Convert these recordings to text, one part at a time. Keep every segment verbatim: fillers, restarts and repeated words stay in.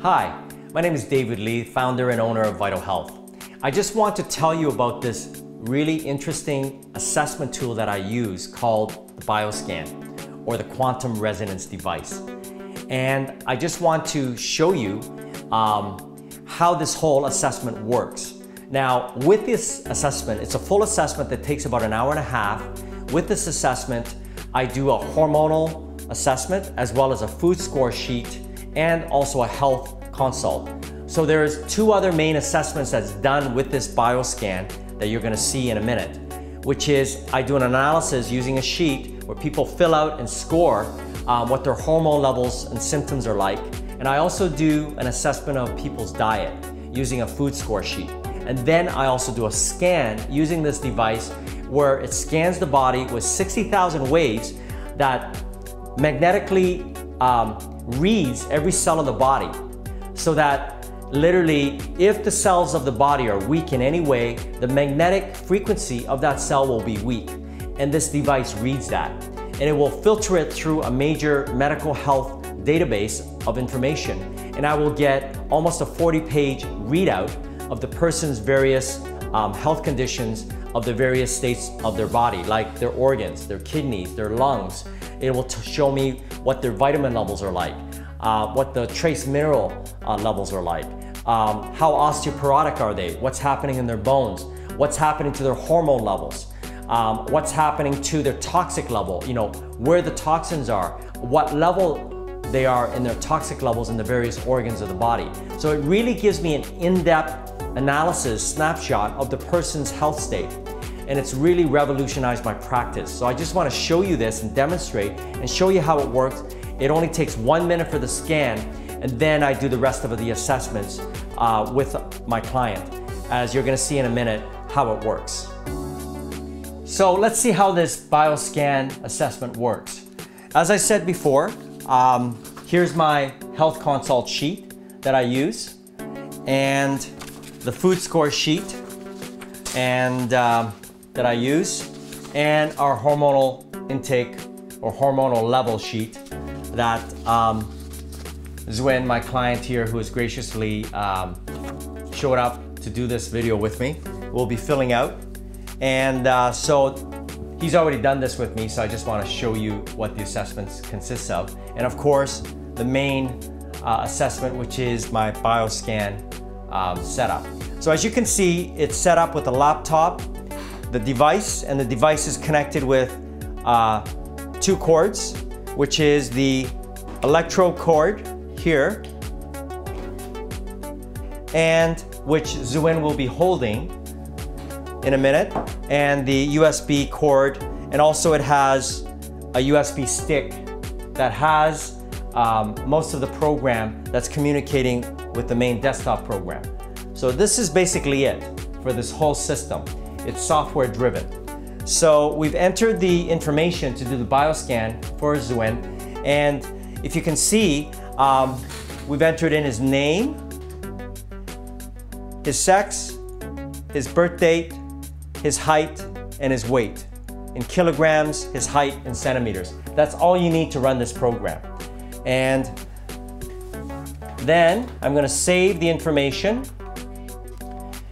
Hi, my name is David Lee, founder and owner of Vital Health. I just want to tell you about this really interesting assessment tool that I use called the BioScan, or the quantum resonance device. And I just want to show you um, how this whole assessment works. Now, with this assessment, it's a full assessment that takes about an hour and a half. With this assessment, I do a hormonal assessment as well as a food score sheet and also a health consult. So there's two other main assessments that's done with this BioScan that you're gonna see in a minute, which is I do an analysis using a sheet where people fill out and score um, what their hormone levels and symptoms are like. And I also do an assessment of people's diet using a food score sheet. And then I also do a scan using this device where it scans the body with sixty thousand waves that magnetically um, reads every cell of the body, so that literally if the cells of the body are weak in any way, the magnetic frequency of that cell will be weak. And this device reads that. And it will filter it through a major medical health database of information. And I will get almost a forty page readout of the person's various um, health conditions, of the various states of their body, like their organs, their kidneys, their lungs. It will t show me what their vitamin levels are like, uh, what the trace mineral uh, levels are like, um, how osteoporotic are they, what's happening in their bones, what's happening to their hormone levels, um, what's happening to their toxic level, you know, where the toxins are, what level they are in their toxic levels in the various organs of the body. So it really gives me an in-depth analysis snapshot of the person's health state. And it's really revolutionized my practice. So I just want to show you this and demonstrate and show you how it works. It only takes one minute for the scan, and then I do the rest of the assessments uh, with my client, as you're going to see in a minute how it works. So let's see how this BioScan assessment works. As I said before, um, here's my health consult sheet that I use, and the food score sheet and um, that I use, and our hormonal intake or hormonal level sheet that um, Zuwen, my client here, who has graciously um, showed up to do this video with me, will be filling out. And uh, so he's already done this with me, so I just want to show you what the assessments consists of. And of course, the main uh, assessment, which is my BioScan um, setup. So as you can see, it's set up with a laptop, the device, and the device is connected with uh, two cords, which is the electrode cord here, and which Zuwen will be holding in a minute, and the U S B cord, and also it has a U S B stick that has um, most of the program that's communicating with the main desktop program. So this is basically it for this whole system. It's software driven. So we've entered the information to do the BioScan for Zuwen. And if you can see, um, we've entered in his name, his sex, his birth date, his height, and his weight. In kilograms, his height, and centimeters. That's all you need to run this program. And then I'm gonna save the information.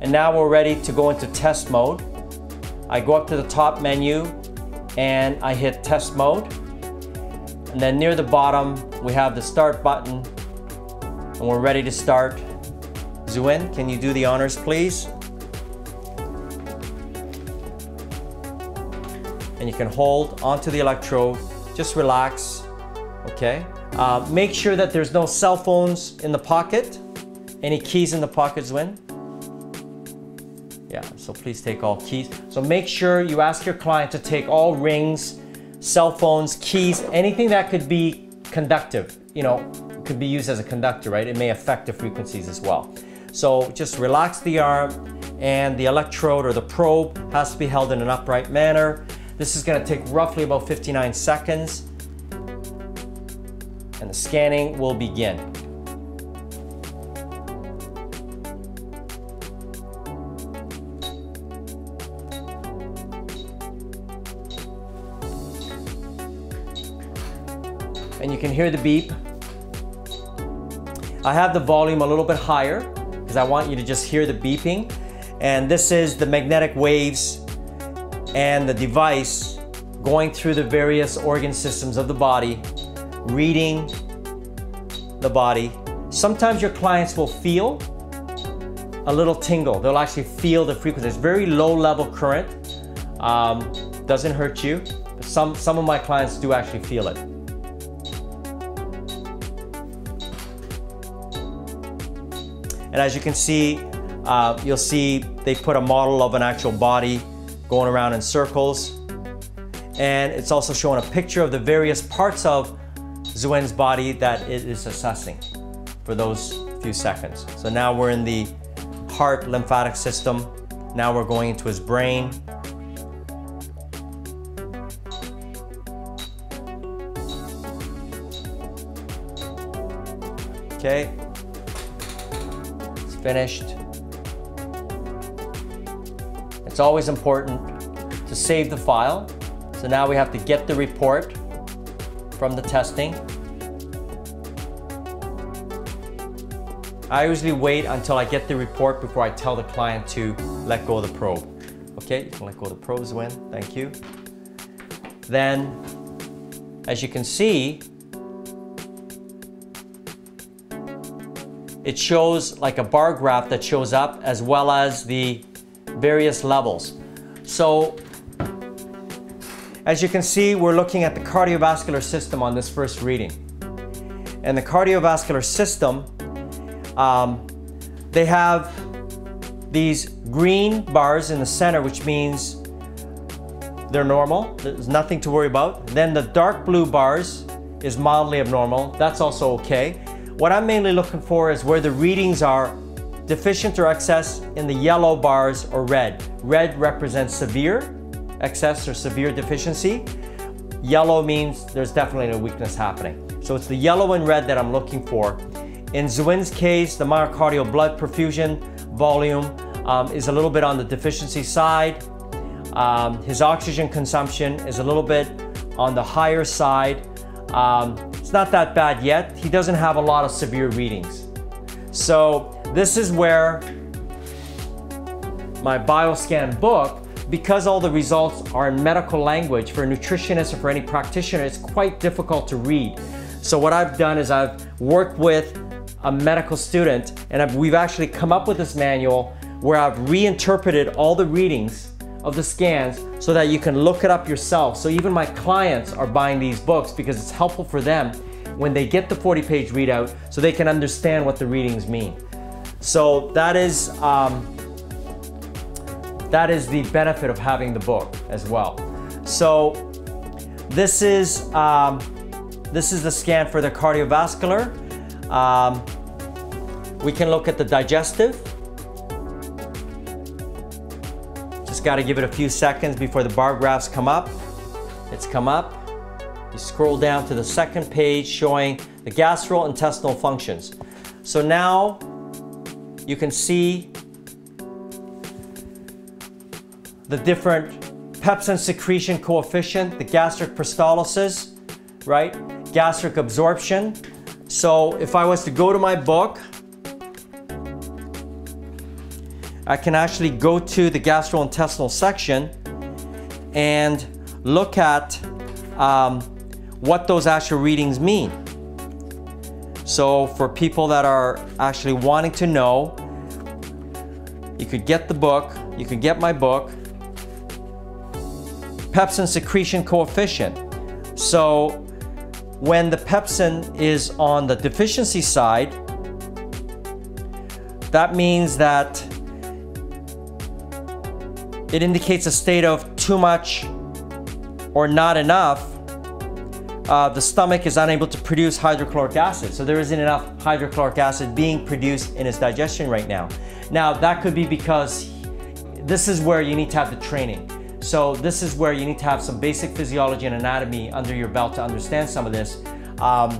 And now we're ready to go into test mode. I go up to the top menu and I hit test mode. And then near the bottom, we have the start button and we're ready to start. Zuwen, can you do the honors, please? And you can hold onto the electrode, just relax, okay? Uh, make sure that there's no cell phones in the pocket. Any keys in the pocket, Zuwen? Yeah, so please take all keys. So make sure you ask your client to take all rings, cell phones, keys, anything that could be conductive, you know, could be used as a conductor, right? It may affect the frequencies as well. So just relax the arm, and the electrode or the probe has to be held in an upright manner. This is gonna take roughly about fifty-nine seconds, and the scanning will begin. And you can hear the beep. I have the volume a little bit higher because I want you to just hear the beeping. And this is the magnetic waves and the device going through the various organ systems of the body, reading the body. Sometimes your clients will feel a little tingle. They'll actually feel the frequency. It's very low level current. Um, doesn't hurt you. But some, some of my clients do actually feel it. And as you can see, uh, you'll see they put a model of an actual body going around in circles. And it's also showing a picture of the various parts of Zuwen's body that it is assessing for those few seconds. So now we're in the heart lymphatic system. Now we're going into his brain. Okay, it's finished. It's always important to save the file. So now we have to get the report from the testing. I usually wait until I get the report before I tell the client to let go of the probe. Okay, you can let go of the probe, Zuwen, thank you. Then, as you can see, it shows like a bar graph that shows up as well as the various levels. So, as you can see, we're looking at the cardiovascular system on this first reading. And the cardiovascular system, Um, they have these green bars in the center, which means they're normal. There's nothing to worry about. Then the dark blue bars is mildly abnormal. That's also okay. What I'm mainly looking for is where the readings are deficient or excess in the yellow bars or red. Red represents severe excess or severe deficiency. Yellow means there's definitely a weakness happening. So it's the yellow and red that I'm looking for. In Zuwen's case, the myocardial blood perfusion volume um, is a little bit on the deficiency side. Um, his oxygen consumption is a little bit on the higher side. Um, it's not that bad yet. He doesn't have a lot of severe readings. So this is where my BioScan book, because all the results are in medical language, for a nutritionist or for any practitioner, it's quite difficult to read. So what I've done is I've worked with a medical student, and I've, we've actually come up with this manual where I've reinterpreted all the readings of the scans so that you can look it up yourself. So even my clients are buying these books because it's helpful for them when they get the forty page readout so they can understand what the readings mean. So that is, um, that is the benefit of having the book as well. So this is, um, this is the scan for the cardiovascular. Um, we can look at the digestive. Just got to give it a few seconds before the bar graphs come up. It's come up. You scroll down to the second page showing the gastrointestinal functions. So now you can see the different pepsin secretion coefficient, the gastric peristalsis, right? Gastric absorption. So if I was to go to my book, I can actually go to the gastrointestinal section and look at um, what those actual readings mean. So for people that are actually wanting to know, you could get the book, you could get my book, pepsin secretion coefficient. So when the pepsin is on the deficiency side, that means that it indicates a state of too much or not enough. Uh, the stomach is unable to produce hydrochloric acid. So there isn't enough hydrochloric acid being produced in his digestion right now. Now that could be because this is where you need to have the training. So this is where you need to have some basic physiology and anatomy under your belt to understand some of this. Um,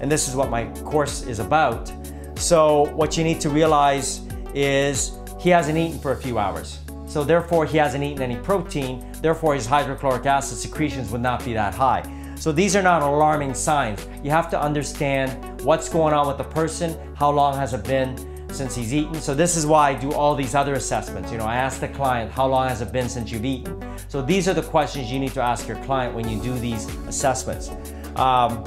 and this is what my course is about. So what you need to realize is he hasn't eaten for a few hours. So therefore he hasn't eaten any protein. Therefore his hydrochloric acid secretions would not be that high. So these are not alarming signs. You have to understand what's going on with the person, how long has it been since he's eaten. So this is why I do all these other assessments. You know, I ask the client, how long has it been since you've eaten? So these are the questions you need to ask your client when you do these assessments. Um,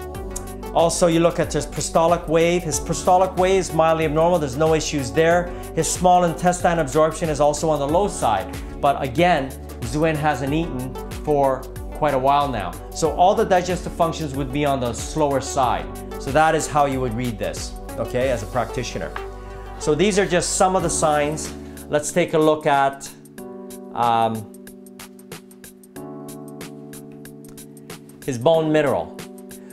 Also, you look at his systolic wave. His systolic wave is mildly abnormal. There's no issues there. His small intestine absorption is also on the low side. But again, Zuwen hasn't eaten for quite a while now. So all the digestive functions would be on the slower side. So that is how you would read this, okay, as a practitioner. So these are just some of the signs. Let's take a look at um, his bone mineral.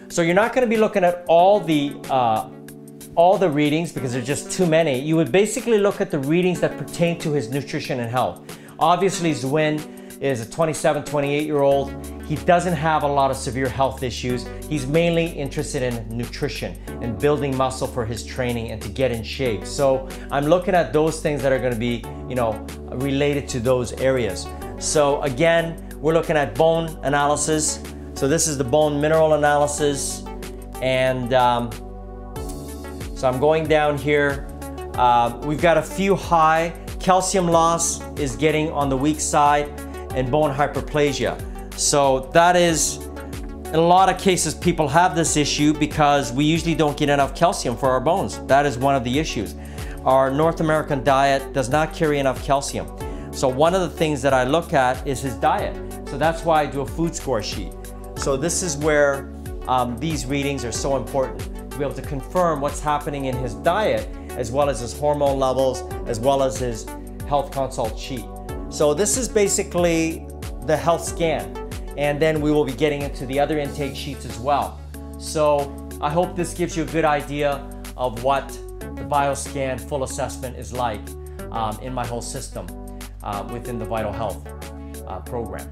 So you're not going to be looking at all the uh, all the readings because there's just too many. You would basically look at the readings that pertain to his nutrition and health. Obviously, Zuwen is a twenty-seven, twenty-eight year old. He doesn't have a lot of severe health issues. He's mainly interested in nutrition and building muscle for his training and to get in shape. So I'm looking at those things that are going to be, you know, related to those areas. So again, we're looking at bone analysis. So this is the bone mineral analysis, and um, so I'm going down here. Uh, we've got a few high. Calcium loss is getting on the weak side, and bone hyperplasia. So that is, in a lot of cases, people have this issue because we usually don't get enough calcium for our bones. That is one of the issues. Our North American diet does not carry enough calcium. So one of the things that I look at is his diet. So that's why I do a food score sheet. So this is where um, these readings are so important, to be able to confirm what's happening in his diet, as well as his hormone levels, as well as his health consult sheet. So this is basically the health scan, and then we will be getting into the other intake sheets as well. So I hope this gives you a good idea of what the BioScan full assessment is like um, in my whole system uh, within the Vital Health uh, program.